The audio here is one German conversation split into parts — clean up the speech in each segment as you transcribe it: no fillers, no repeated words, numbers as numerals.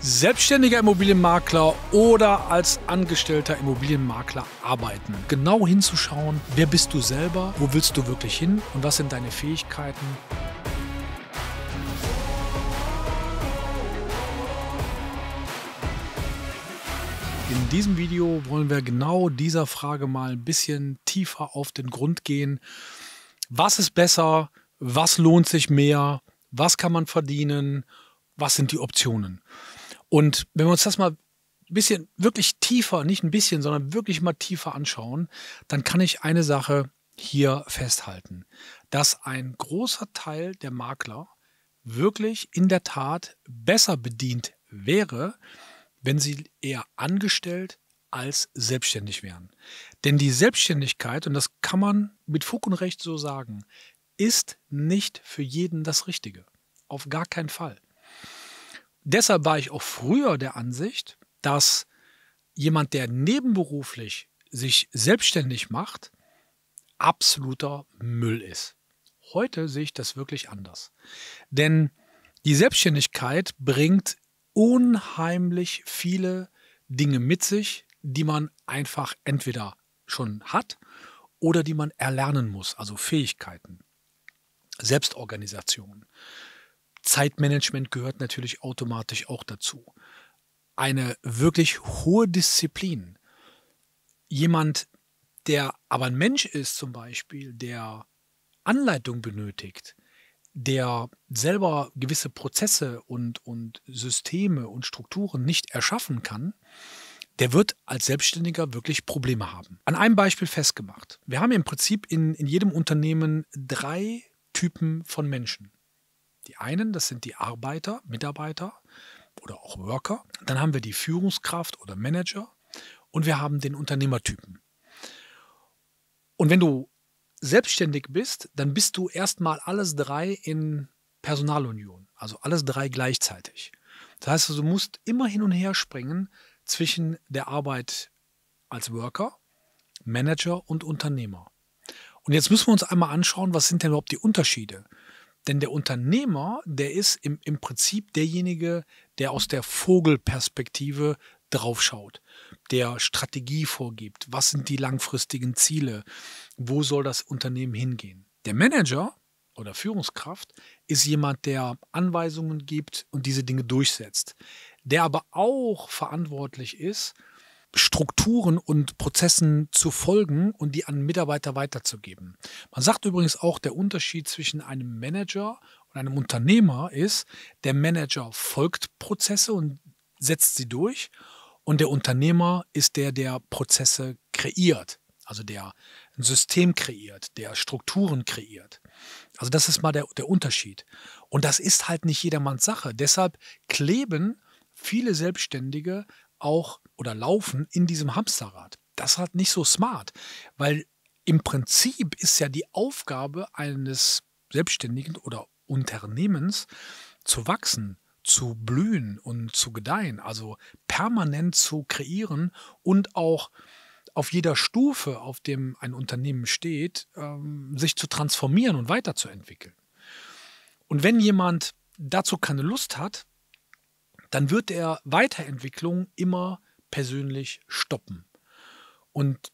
Selbstständiger Immobilienmakler oder als angestellter Immobilienmakler arbeiten. Genau hinzuschauen, wer bist du selber, wo willst du wirklich hin und was sind deine Fähigkeiten. In diesem Video wollen wir genau dieser Frage mal ein bisschen tiefer auf den Grund gehen. Was ist besser? Was lohnt sich mehr? Was kann man verdienen? Was sind die Optionen? Und wenn wir uns das mal ein bisschen, wirklich tiefer, nicht ein bisschen, sondern wirklich mal tiefer anschauen, dann kann ich eine Sache hier festhalten, dass ein großer Teil der Makler wirklich in der Tat besser bedient wäre, wenn sie eher angestellt als selbstständig wären. Denn die Selbstständigkeit, und das kann man mit Fug und Recht so sagen, ist nicht für jeden das Richtige. Auf gar keinen Fall. Deshalb war ich auch früher der Ansicht, dass jemand, der nebenberuflich sich selbstständig macht, absoluter Müll ist. Heute sehe ich das wirklich anders. Denn die Selbstständigkeit bringt unheimlich viele Dinge mit sich, die man einfach entweder schon hat oder die man erlernen muss, also Fähigkeiten, Selbstorganisation. Zeitmanagement gehört natürlich automatisch auch dazu. Eine wirklich hohe Disziplin. Jemand, der aber ein Mensch ist zum Beispiel, der Anleitung benötigt, der selber gewisse Prozesse und Systeme und Strukturen nicht erschaffen kann, der wird als Selbstständiger wirklich Probleme haben. An einem Beispiel festgemacht. Wir haben im Prinzip in jedem Unternehmen drei Typen von Menschen. Die einen, das sind die Arbeiter, Mitarbeiter oder auch Worker. Dann haben wir die Führungskraft oder Manager und wir haben den Unternehmertypen. Und wenn du selbstständig bist, dann bist du erstmal alles drei in Personalunion, also alles drei gleichzeitig. Das heißt, du musst immer hin und her springen zwischen der Arbeit als Worker, Manager und Unternehmer. Und jetzt müssen wir uns einmal anschauen, was sind denn überhaupt die Unterschiede? Denn der Unternehmer, der ist im Prinzip derjenige, der aus der Vogelperspektive draufschaut, der Strategie vorgibt, was sind die langfristigen Ziele, wo soll das Unternehmen hingehen. Der Manager oder Führungskraft ist jemand, der Anweisungen gibt und diese Dinge durchsetzt, der aber auch verantwortlich ist, Strukturen und Prozessen zu folgen und die an Mitarbeiter weiterzugeben. Man sagt übrigens auch, der Unterschied zwischen einem Manager und einem Unternehmer ist, der Manager folgt Prozesse und setzt sie durch und der Unternehmer ist der, der Prozesse kreiert, also der ein System kreiert, der Strukturen kreiert. Also das ist mal der Unterschied. Und das ist halt nicht jedermanns Sache. Deshalb kleben viele Selbstständige auch oder laufen in diesem Hamsterrad. Das ist halt nicht so smart, weil im Prinzip ist ja die Aufgabe eines Selbstständigen oder Unternehmens zu wachsen, zu blühen und zu gedeihen, also permanent zu kreieren und auch auf jeder Stufe, auf dem ein Unternehmen steht, sich zu transformieren und weiterzuentwickeln. Und wenn jemand dazu keine Lust hat, dann wird er Weiterentwicklung immer persönlich stoppen. Und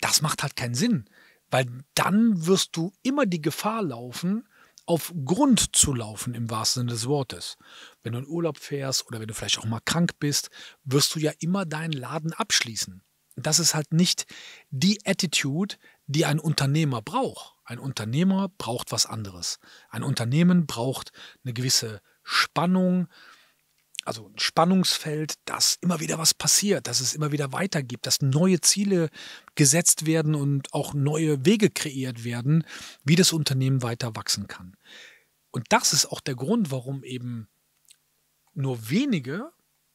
das macht halt keinen Sinn, weil dann wirst du immer die Gefahr laufen, auf Grund zu laufen im wahrsten Sinne des Wortes. Wenn du in Urlaub fährst oder wenn du vielleicht auch mal krank bist, wirst du ja immer deinen Laden abschließen. Das ist halt nicht die Attitude, die ein Unternehmer braucht. Ein Unternehmer braucht was anderes. Ein Unternehmen braucht eine gewisse Spannung, also ein Spannungsfeld, dass immer wieder was passiert, dass es immer wieder weitergibt, dass neue Ziele gesetzt werden und auch neue Wege kreiert werden, wie das Unternehmen weiter wachsen kann. Und das ist auch der Grund, warum eben nur wenige,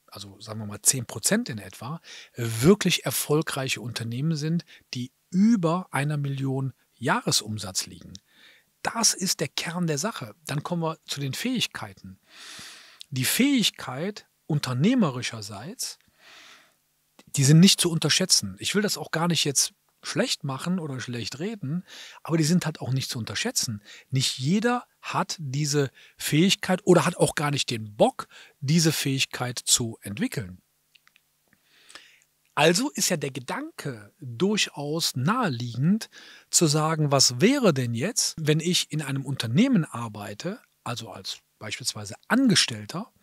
also sagen wir mal 10% in etwa, wirklich erfolgreiche Unternehmen sind, die über 1 Million Jahresumsatz liegen. Das ist der Kern der Sache. Dann kommen wir zu den Fähigkeiten. Die Fähigkeit unternehmerischerseits, die sind nicht zu unterschätzen. Ich will das auch gar nicht jetzt schlecht machen oder schlecht reden, aber die sind halt auch nicht zu unterschätzen. Nicht jeder hat diese Fähigkeit oder hat auch gar nicht den Bock, diese Fähigkeit zu entwickeln. Also ist ja der Gedanke durchaus naheliegend, zu sagen, was wäre denn jetzt, wenn ich in einem Unternehmen arbeite, also als beispielsweise Angestellter,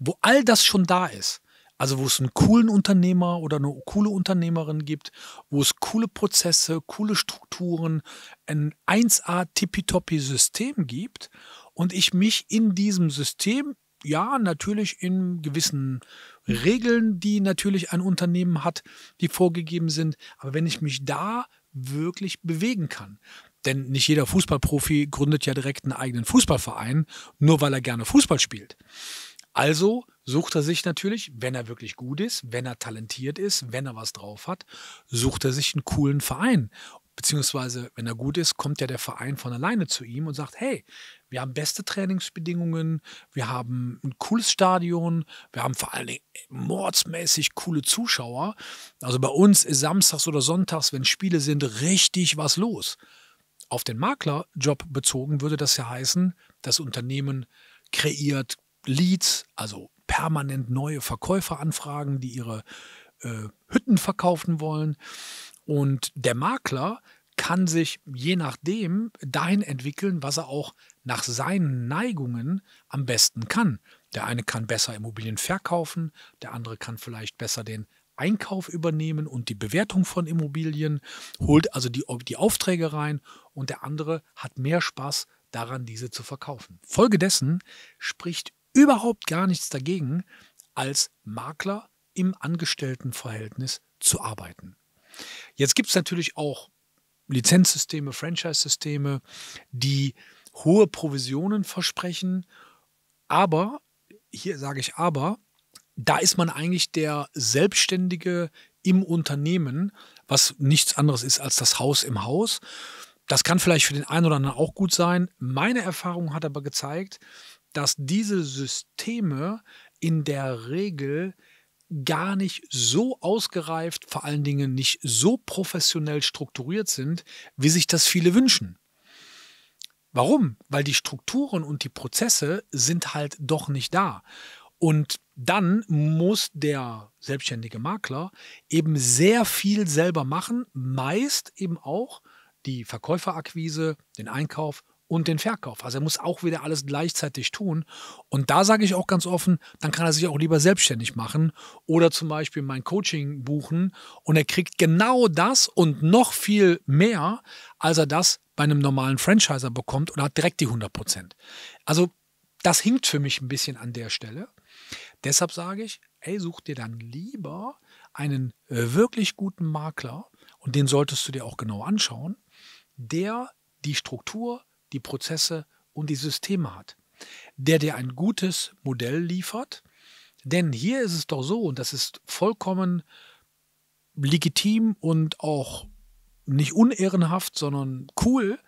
wo all das schon da ist. Also wo es einen coolen Unternehmer oder eine coole Unternehmerin gibt, wo es coole Prozesse, coole Strukturen, ein 1A-Tippitoppi-System gibt und ich mich in diesem System, ja, natürlich in gewissen Regeln, die natürlich ein Unternehmen hat, die vorgegeben sind, aber wenn ich mich da wirklich bewegen kann. Denn nicht jeder Fußballprofi gründet ja direkt einen eigenen Fußballverein, nur weil er gerne Fußball spielt. Also sucht er sich natürlich, wenn er wirklich gut ist, wenn er talentiert ist, wenn er was drauf hat, sucht er sich einen coolen Verein. Beziehungsweise, wenn er gut ist, kommt ja der Verein von alleine zu ihm und sagt, hey, wir haben beste Trainingsbedingungen, wir haben ein cooles Stadion, wir haben vor allen Dingen mordsmäßig coole Zuschauer. Also bei uns ist samstags oder sonntags, wenn Spiele sind, richtig was los. Auf den Maklerjob bezogen würde das ja heißen, das Unternehmen kreiert Leads, also permanent neue Verkäufer anfragen, die ihre Hütten verkaufen wollen. Und der Makler kann sich je nachdem dahin entwickeln, was er auch nach seinen Neigungen am besten kann. Der eine kann besser Immobilien verkaufen, der andere kann vielleicht besser den Einkauf übernehmen und die Bewertung von Immobilien, holt also die Aufträge rein und der andere hat mehr Spaß daran, diese zu verkaufen. Folgedessen spricht überhaupt gar nichts dagegen, als Makler im Angestelltenverhältnis zu arbeiten. Jetzt gibt es natürlich auch Lizenzsysteme, Franchise-Systeme, die hohe Provisionen versprechen, aber, hier sage ich aber, da ist man eigentlich der Selbstständige im Unternehmen, was nichts anderes ist als das Haus im Haus. Das kann vielleicht für den einen oder anderen auch gut sein. Meine Erfahrung hat aber gezeigt, dass diese Systeme in der Regel gar nicht so ausgereift, vor allen Dingen nicht so professionell strukturiert sind, wie sich das viele wünschen. Warum? Weil die Strukturen und die Prozesse sind halt doch nicht da. Und dann muss der selbstständige Makler eben sehr viel selber machen, meist eben auch die Verkäuferakquise, den Einkauf und den Verkauf. Also er muss auch wieder alles gleichzeitig tun. Und da sage ich auch ganz offen, dann kann er sich auch lieber selbstständig machen oder zum Beispiel mein Coaching buchen und er kriegt genau das und noch viel mehr, als er das bei einem normalen Franchiser bekommt oder hat direkt die 100%. Also das hinkt für mich ein bisschen an der Stelle. Deshalb sage ich, ey, such dir dann lieber einen wirklich guten Makler und den solltest du dir auch genau anschauen, der die Struktur, die Prozesse und die Systeme hat, der dir ein gutes Modell liefert. Denn hier ist es doch so, und das ist vollkommen legitim und auch nicht unehrenhaft, sondern cool,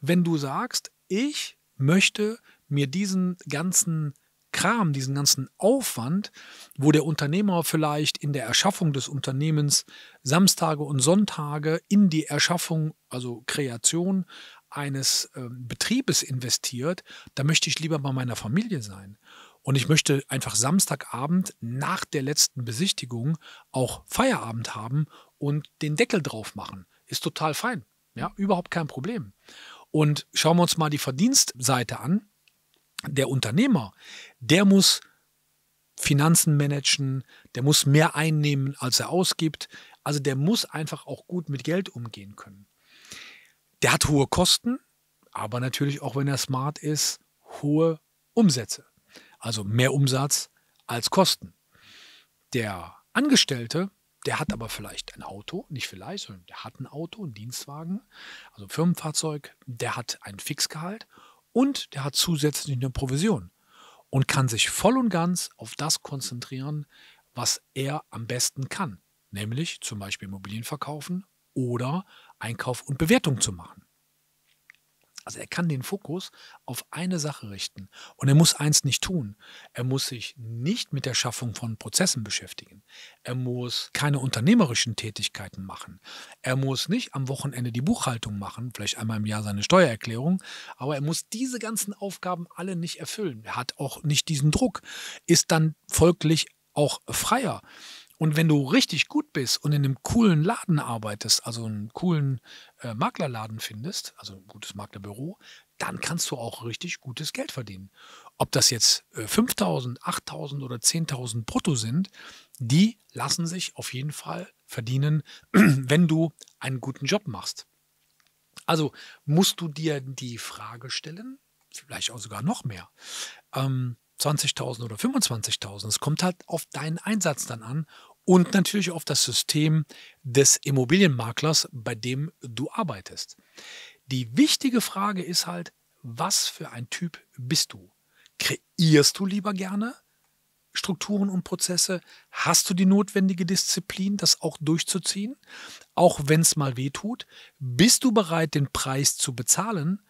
wenn du sagst, ich möchte mir diesen ganzen Kram, diesen ganzen Aufwand, wo der Unternehmer vielleicht in der Erschaffung des Unternehmens Samstage und Sonntage in die Erschaffung, also Kreation eines Betriebes investiert, da möchte ich lieber bei meiner Familie sein. Und ich möchte einfach Samstagabend nach der letzten Besichtigung auch Feierabend haben und den Deckel drauf machen. Ist total fein. Ja, überhaupt kein Problem. Und schauen wir uns mal die Verdienstseite an. Der Unternehmer, der muss Finanzen managen, der muss mehr einnehmen, als er ausgibt. Also der muss einfach auch gut mit Geld umgehen können. Der hat hohe Kosten, aber natürlich auch, wenn er smart ist, hohe Umsätze. Also mehr Umsatz als Kosten. Der Angestellte, der hat aber vielleicht ein Auto, nicht vielleicht, sondern der hat ein Auto, einen Dienstwagen, also ein Firmenfahrzeug, der hat ein Fixgehalt und der hat zusätzlich eine Provision und kann sich voll und ganz auf das konzentrieren, was er am besten kann. Nämlich zum Beispiel Immobilien verkaufen oder Einkauf und Bewertung zu machen. Also er kann den Fokus auf eine Sache richten und er muss eins nicht tun. Er muss sich nicht mit der Schaffung von Prozessen beschäftigen. Er muss keine unternehmerischen Tätigkeiten machen. Er muss nicht am Wochenende die Buchhaltung machen, vielleicht einmal im Jahr seine Steuererklärung, aber er muss diese ganzen Aufgaben alle nicht erfüllen. Er hat auch nicht diesen Druck, ist dann folglich auch freier. Und wenn du richtig gut bist und in einem coolen Laden arbeitest, also einen coolen Maklerladen findest, also ein gutes Maklerbüro, dann kannst du auch richtig gutes Geld verdienen. Ob das jetzt 5.000, 8.000 oder 10.000 brutto sind, die lassen sich auf jeden Fall verdienen, wenn du einen guten Job machst. Also musst du dir die Frage stellen, vielleicht auch sogar noch mehr, 20.000 oder 25.000, es kommt halt auf deinen Einsatz dann an. Und natürlich auf das System des Immobilienmaklers, bei dem du arbeitest. Die wichtige Frage ist halt, was für ein Typ bist du? Kreierst du lieber gerne Strukturen und Prozesse? Hast du die notwendige Disziplin, das auch durchzuziehen? Auch wenn es mal weh tut? Bist du bereit, den Preis zu bezahlen?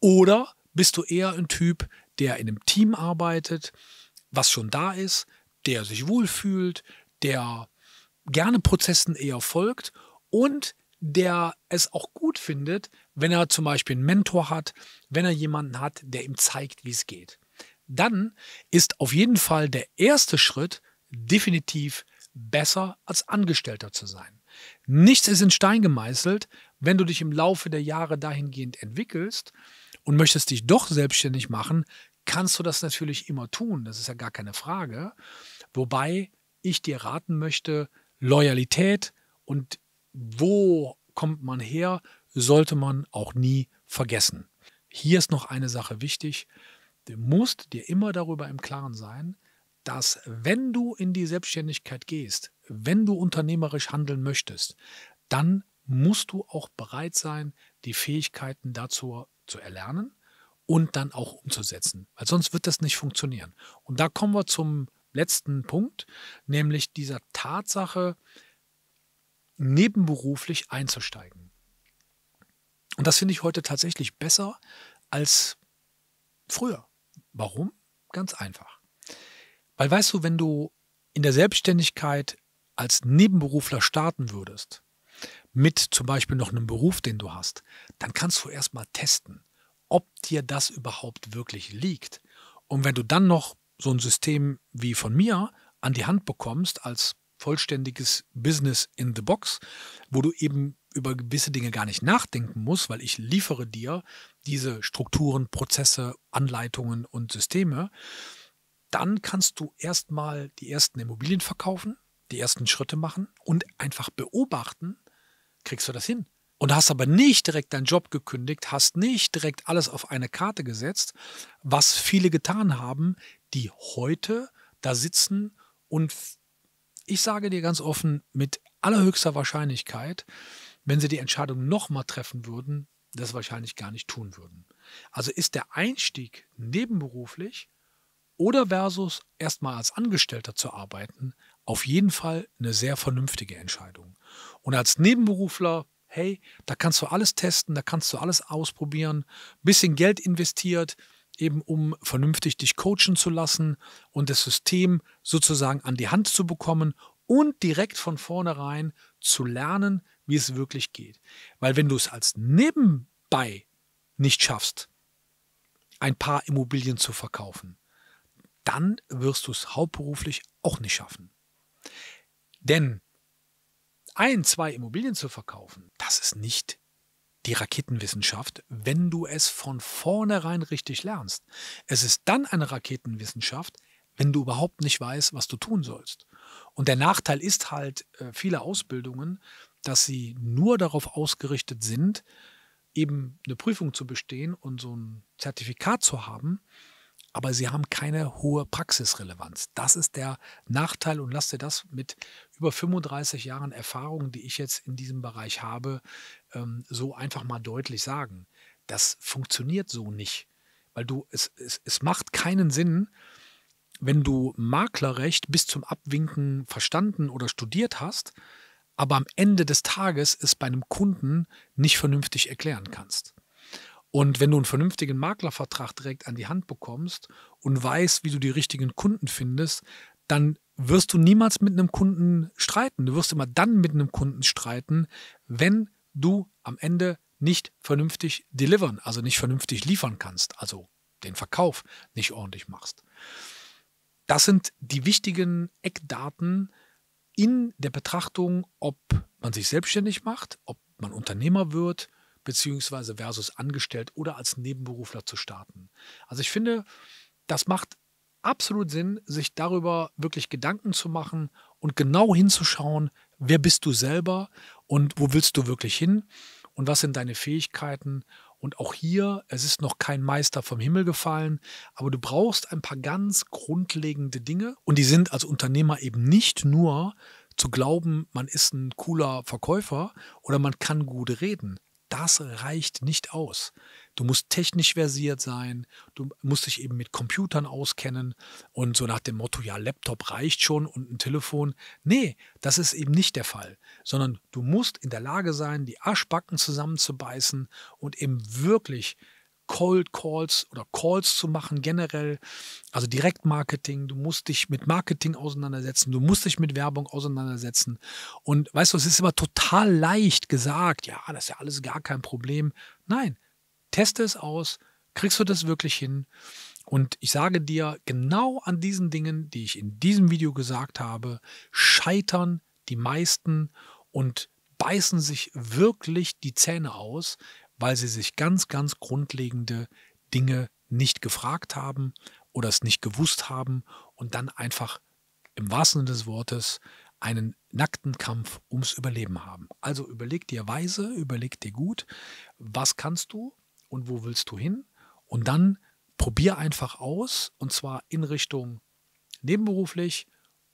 Oder bist du eher ein Typ, der in einem Team arbeitet, was schon da ist, der sich wohlfühlt, der gerne Prozessen eher folgt und der es auch gut findet, wenn er zum Beispiel einen Mentor hat, wenn er jemanden hat, der ihm zeigt, wie es geht. Dann ist auf jeden Fall der erste Schritt definitiv besser als Angestellter zu sein. Nichts ist in Stein gemeißelt, wenn du dich im Laufe der Jahre dahingehend entwickelst und möchtest dich doch selbstständig machen, kannst du das natürlich immer tun, das ist ja gar keine Frage, wobei ich dir raten möchte, Loyalität und wo kommt man her, sollte man auch nie vergessen. Hier ist noch eine Sache wichtig. Du musst dir immer darüber im Klaren sein, dass wenn du in die Selbstständigkeit gehst, wenn du unternehmerisch handeln möchtest, dann musst du auch bereit sein, die Fähigkeiten dazu zu erlernen und dann auch umzusetzen. Weil sonst wird das nicht funktionieren. Und da kommen wir zum letzten Punkt, nämlich dieser Tatsache, nebenberuflich einzusteigen. Und das finde ich heute tatsächlich besser als früher. Warum? Ganz einfach. Weil weißt du, wenn du in der Selbstständigkeit als Nebenberufler starten würdest, mit zum Beispiel noch einem Beruf, den du hast, dann kannst du erstmal testen, ob dir das überhaupt wirklich liegt. Und wenn du dann noch so ein System wie von mir an die Hand bekommst als vollständiges Business in the Box, wo du eben über gewisse Dinge gar nicht nachdenken musst, weil ich liefere dir diese Strukturen, Prozesse, Anleitungen und Systeme, dann kannst du erstmal die ersten Immobilien verkaufen, die ersten Schritte machen und einfach beobachten, kriegst du das hin. Und hast aber nicht direkt deinen Job gekündigt, hast nicht direkt alles auf eine Karte gesetzt, was viele getan haben, die heute da sitzen und ich sage dir ganz offen, mit allerhöchster Wahrscheinlichkeit, wenn sie die Entscheidung nochmal treffen würden, das wahrscheinlich gar nicht tun würden. Also ist der Einstieg nebenberuflich oder versus erstmal als Angestellter zu arbeiten, auf jeden Fall eine sehr vernünftige Entscheidung. Und als Nebenberufler, hey, da kannst du alles testen, da kannst du alles ausprobieren, ein bisschen Geld investiert, eben um vernünftig dich coachen zu lassen und das System sozusagen an die Hand zu bekommen und direkt von vornherein zu lernen, wie es wirklich geht. Weil wenn du es als nebenbei nicht schaffst, ein paar Immobilien zu verkaufen, dann wirst du es hauptberuflich auch nicht schaffen. Denn 1, 2 Immobilien zu verkaufen, das ist nicht die Raketenwissenschaft, wenn du es von vornherein richtig lernst. Es ist dann eine Raketenwissenschaft, wenn du überhaupt nicht weißt, was du tun sollst. Und der Nachteil ist halt viele Ausbildungen, dass sie nur darauf ausgerichtet sind, eben eine Prüfung zu bestehen und so ein Zertifikat zu haben, aber sie haben keine hohe Praxisrelevanz. Das ist der Nachteil und lass dir das mit über 35 Jahren Erfahrung, die ich jetzt in diesem Bereich habe, so einfach mal deutlich sagen. Das funktioniert so nicht, weil es macht keinen Sinn, wenn du Maklerrecht bis zum Abwinken verstanden oder studiert hast, aber am Ende des Tages es bei einem Kunden nicht vernünftig erklären kannst. Und wenn du einen vernünftigen Maklervertrag direkt an die Hand bekommst und weißt, wie du die richtigen Kunden findest, dann wirst du niemals mit einem Kunden streiten. Du wirst immer dann mit einem Kunden streiten, wenn du am Ende nicht vernünftig delivern, also nicht vernünftig liefern kannst, also den Verkauf nicht ordentlich machst. Das sind die wichtigen Eckdaten in der Betrachtung, ob man sich selbstständig macht, ob man Unternehmer wird, beziehungsweise versus angestellt oder als Nebenberufler zu starten. Also ich finde, das macht absolut Sinn, sich darüber wirklich Gedanken zu machen und genau hinzuschauen, wer bist du selber und wo willst du wirklich hin und was sind deine Fähigkeiten. Und auch hier, es ist noch kein Meister vom Himmel gefallen, aber du brauchst ein paar ganz grundlegende Dinge. Und die sind als Unternehmer eben nicht nur zu glauben, man ist ein cooler Verkäufer oder man kann gut reden. Das reicht nicht aus. Du musst technisch versiert sein, du musst dich eben mit Computern auskennen und so nach dem Motto, ja, Laptop reicht schon und ein Telefon. Nee, das ist eben nicht der Fall, sondern du musst in der Lage sein, die Arschbacken zusammenzubeißen und eben wirklich Cold Calls oder Calls zu machen generell, also Direktmarketing, du musst dich mit Marketing auseinandersetzen, du musst dich mit Werbung auseinandersetzen und weißt du, es ist immer total leicht gesagt, ja, das ist ja alles gar kein Problem. Nein, teste es aus, kriegst du das wirklich hin und ich sage dir, genau an diesen Dingen, die ich in diesem Video gesagt habe, scheitern die meisten und beißen sich wirklich die Zähne aus, weil sie sich ganz, ganz grundlegende Dinge nicht gefragt haben oder es nicht gewusst haben und dann einfach im wahrsten Sinne des Wortes einen nackten Kampf ums Überleben haben. Also überleg dir weise, überleg dir gut, was kannst du und wo willst du hin? Und dann probier einfach aus und zwar in Richtung nebenberuflich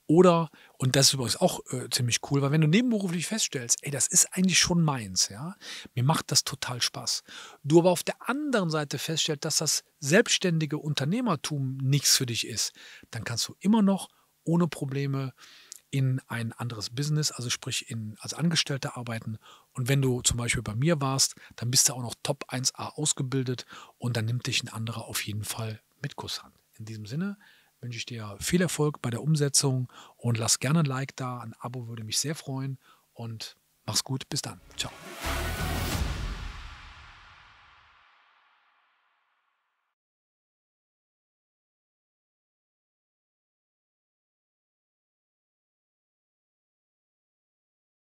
oder, und das ist übrigens auch ziemlich cool, weil wenn du nebenberuflich feststellst, ey, das ist eigentlich schon meins, ja, mir macht das total Spaß. Du aber auf der anderen Seite feststellst, dass das selbstständige Unternehmertum nichts für dich ist, dann kannst du immer noch ohne Probleme in ein anderes Business, also sprich als Angestellter arbeiten. Und wenn du zum Beispiel bei mir warst, dann bist du auch noch Top 1A ausgebildet und dann nimmt dich ein anderer auf jeden Fall mit Kusshand. In diesem Sinne wünsche ich dir viel Erfolg bei der Umsetzung und lass gerne ein Like da, ein Abo würde mich sehr freuen und mach's gut, bis dann, ciao.